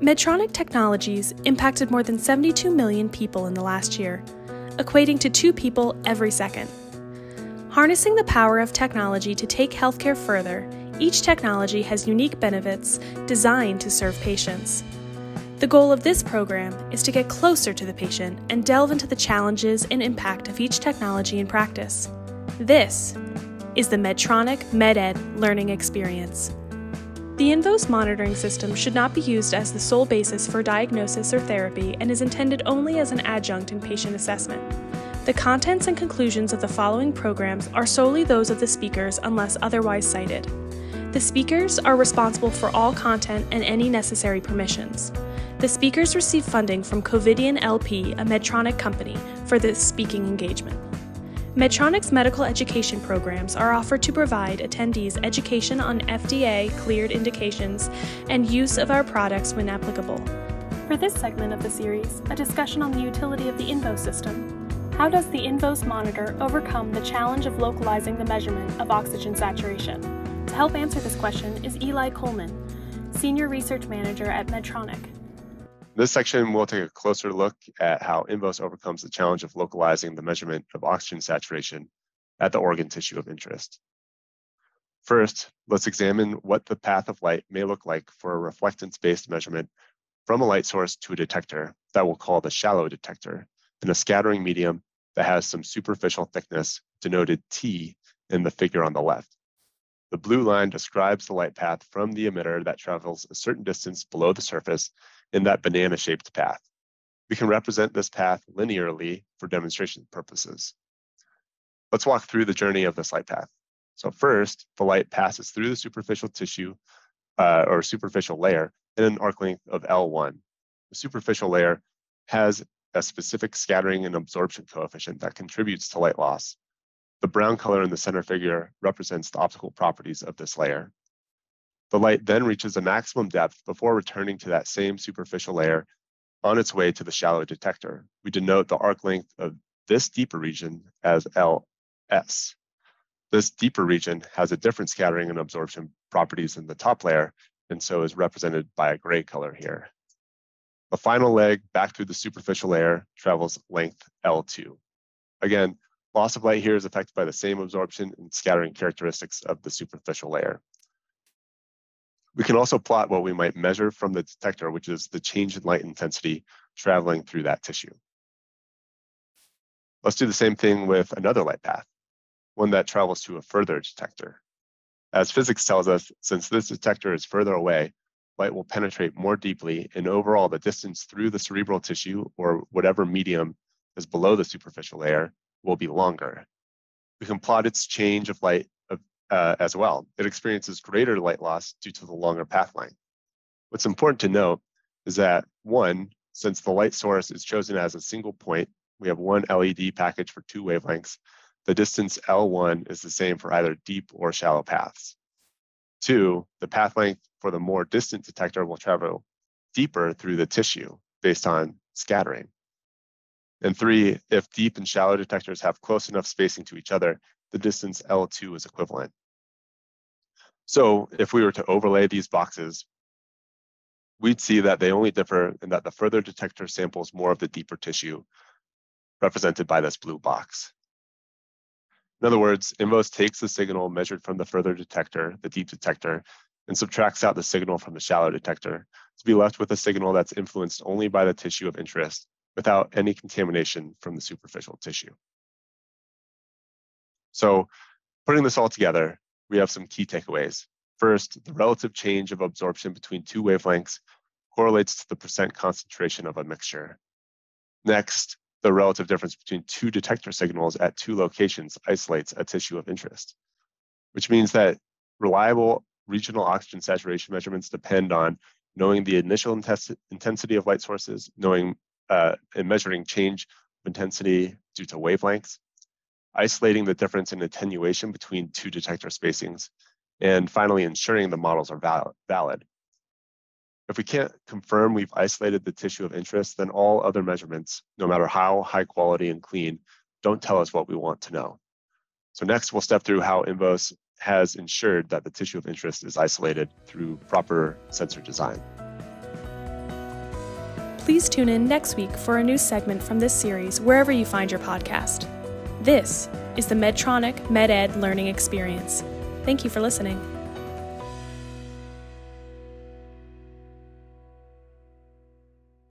Medtronic technologies impacted more than 72 million people in the last year, equating to 2 people every second. Harnessing the power of technology to take healthcare further, each technology has unique benefits designed to serve patients. The goal of this program is to get closer to the patient and delve into the challenges and impact of each technology in practice. This is the Medtronic MedEd learning experience. The INVOS monitoring system should not be used as the sole basis for diagnosis or therapy and is intended only as an adjunct in patient assessment. The contents and conclusions of the following programs are solely those of the speakers unless otherwise cited. The speakers are responsible for all content and any necessary permissions. The speakers receive funding from Covidien LP, a Medtronic company, for this speaking engagement. Medtronic's medical education programs are offered to provide attendees education on FDA-cleared indications and use of our products when applicable. For this segment of the series, a discussion on the utility of the INVOS system. How does the INVOS monitor overcome the challenge of localizing the measurement of oxygen saturation? To help answer this question is Eli Kuhlmann, Senior Research Manager at Medtronic. This section, we'll take a closer look at how INVOS overcomes the challenge of localizing the measurement of oxygen saturation at the organ tissue of interest. First, let's examine what the path of light may look like for a reflectance-based measurement from a light source to a detector that we'll call the shallow detector, in a scattering medium that has some superficial thickness, denoted T in the figure on the left. The blue line describes the light path from the emitter that travels a certain distance below the surface in that banana-shaped path. We can represent this path linearly for demonstration purposes. Let's walk through the journey of this light path. So first, the light passes through the superficial tissue or superficial layer in an arc length of L1. The superficial layer has a specific scattering and absorption coefficient that contributes to light loss. The brown color in the center figure represents the optical properties of this layer. The light then reaches a maximum depth before returning to that same superficial layer on its way to the shallow detector. We denote the arc length of this deeper region as LS. This deeper region has a different scattering and absorption properties than the top layer, and so is represented by a gray color here. The final leg back through the superficial layer travels length L2. Again, loss of light here is affected by the same absorption and scattering characteristics of the superficial layer. We can also plot what we might measure from the detector, which is the change in light intensity traveling through that tissue. Let's do the same thing with another light path, one that travels to a further detector. As physics tells us, since this detector is further away, light will penetrate more deeply, and overall the distance through the cerebral tissue or whatever medium is below the superficial layer will be longer. We can plot its change of light as well. It experiences greater light loss due to the longer path length. What's important to note is that one, since the light source is chosen as a single point, we have one LED package for 2 wavelengths, the distance L1 is the same for either deep or shallow paths. 2, the path length for the more distant detector will travel deeper through the tissue based on scattering. And 3, if deep and shallow detectors have close enough spacing to each other, the distance L2 is equivalent. So if we were to overlay these boxes, we'd see that they only differ in that the further detector samples more of the deeper tissue, represented by this blue box. In other words, INVOS takes the signal measured from the further detector, the deep detector, and subtracts out the signal from the shallow detector to be left with a signal that's influenced only by the tissue of interest without any contamination from the superficial tissue. So putting this all together, we have some key takeaways. First, the relative change of absorption between 2 wavelengths correlates to the percent concentration of a mixture. Next, the relative difference between 2 detector signals at 2 locations isolates a tissue of interest, which means that reliable regional oxygen saturation measurements depend on knowing the initial intensity of light sources, knowing and measuring change of intensity due to wavelengths, isolating the difference in attenuation between 2 detector spacings, and finally ensuring the models are valid. If we can't confirm we've isolated the tissue of interest, then all other measurements, no matter how high quality and clean, don't tell us what we want to know. So next, we'll step through how INVOS has ensured that the tissue of interest is isolated through proper sensor design. Please tune in next week for a new segment from this series wherever you find your podcast. This is the Medtronic MedEd Learning Experience. Thank you for listening.